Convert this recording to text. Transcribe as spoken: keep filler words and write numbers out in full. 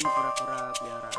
pura-pura pelihara.